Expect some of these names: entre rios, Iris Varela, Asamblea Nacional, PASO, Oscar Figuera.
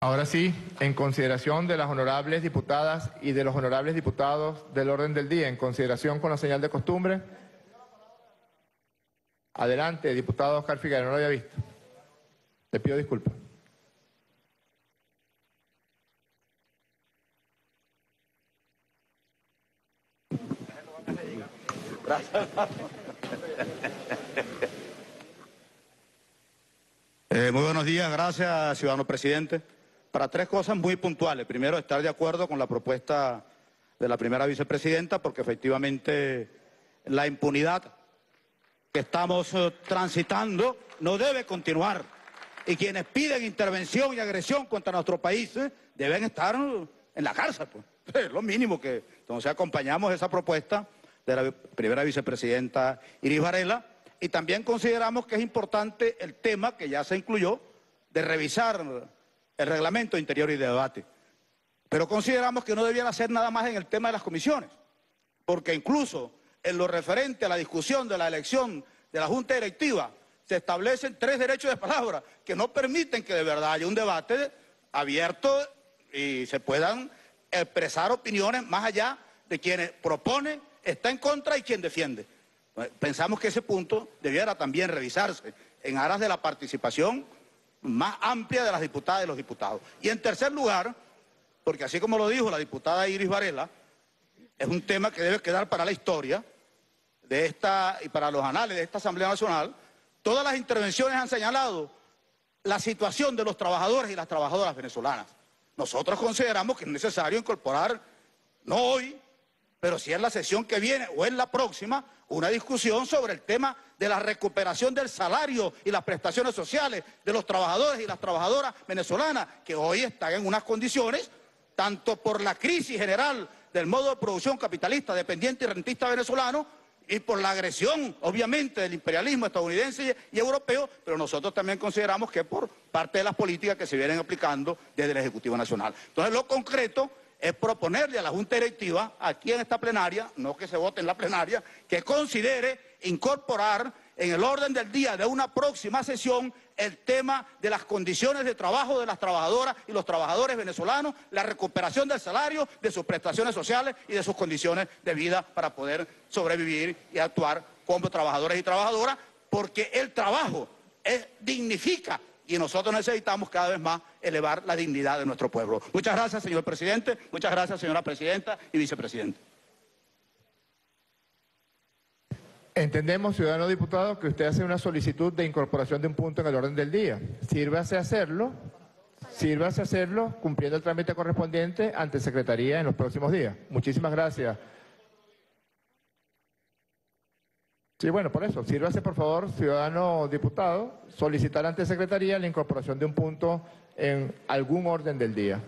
Ahora sí, en consideración de las honorables diputadas y de los honorables diputados del orden del día, en consideración con la señal de costumbre. Adelante, diputado Oscar Figuera, no lo había visto. Le pido disculpas. Muy buenos días, gracias, ciudadano presidente. Para tres cosas muy puntuales. Primero, estar de acuerdo con la propuesta de la primera vicepresidenta, porque efectivamente la impunidad que estamos transitando no debe continuar. Y quienes piden intervención y agresión contra nuestro país deben estar en la cárcel. Pues. Es lo mínimo que... Entonces acompañamos esa propuesta de la primera vicepresidenta Iris Varela, y también consideramos que es importante el tema que ya se incluyó de revisar el reglamento interior y de debate. Pero consideramos que no debiera hacer nada más en el tema de las comisiones, porque incluso en lo referente a la discusión de la elección de la Junta Directiva se establecen tres derechos de palabra que no permiten que de verdad haya un debate abierto y se puedan expresar opiniones más allá de quienes proponen, está en contra y quien defiende. Pensamos que ese punto debiera también revisarse en aras de la participación más amplia de las diputadas y los diputados. Y en tercer lugar, porque así como lo dijo la diputada Iris Varela, es un tema que debe quedar para la historia de esta y para los anales de esta Asamblea Nacional. Todas las intervenciones han señalado la situación de los trabajadores y las trabajadoras venezolanas. Nosotros consideramos que es necesario incorporar, no hoy, pero si es la sesión que viene o en la próxima, una discusión sobre el tema de la recuperación del salario y las prestaciones sociales de los trabajadores y las trabajadoras venezolanas, que hoy están en unas condiciones, tanto por la crisis general del modo de producción capitalista, dependiente y rentista venezolano, y por la agresión, obviamente, del imperialismo estadounidense y europeo, pero nosotros también consideramos que por parte de las políticas que se vienen aplicando desde el Ejecutivo Nacional. Entonces, lo concreto es proponerle a la Junta Directiva, aquí en esta plenaria, no que se vote en la plenaria, que considere incorporar en el orden del día de una próxima sesión el tema de las condiciones de trabajo de las trabajadoras y los trabajadores venezolanos, la recuperación del salario, de sus prestaciones sociales y de sus condiciones de vida para poder sobrevivir y actuar como trabajadores y trabajadoras, porque el trabajo dignifica y nosotros necesitamos cada vez más elevar la dignidad de nuestro pueblo. Muchas gracias, señor presidente, muchas gracias, señora presidenta y vicepresidente. Entendemos, ciudadano diputado, que usted hace una solicitud de incorporación de un punto en el orden del día. Sírvase hacerlo cumpliendo el trámite correspondiente ante Secretaría en los próximos días. Muchísimas gracias. Sí, bueno, por eso, sírvase por favor, ciudadano diputado, solicitar ante Secretaría la incorporación de un punto en algún orden del día.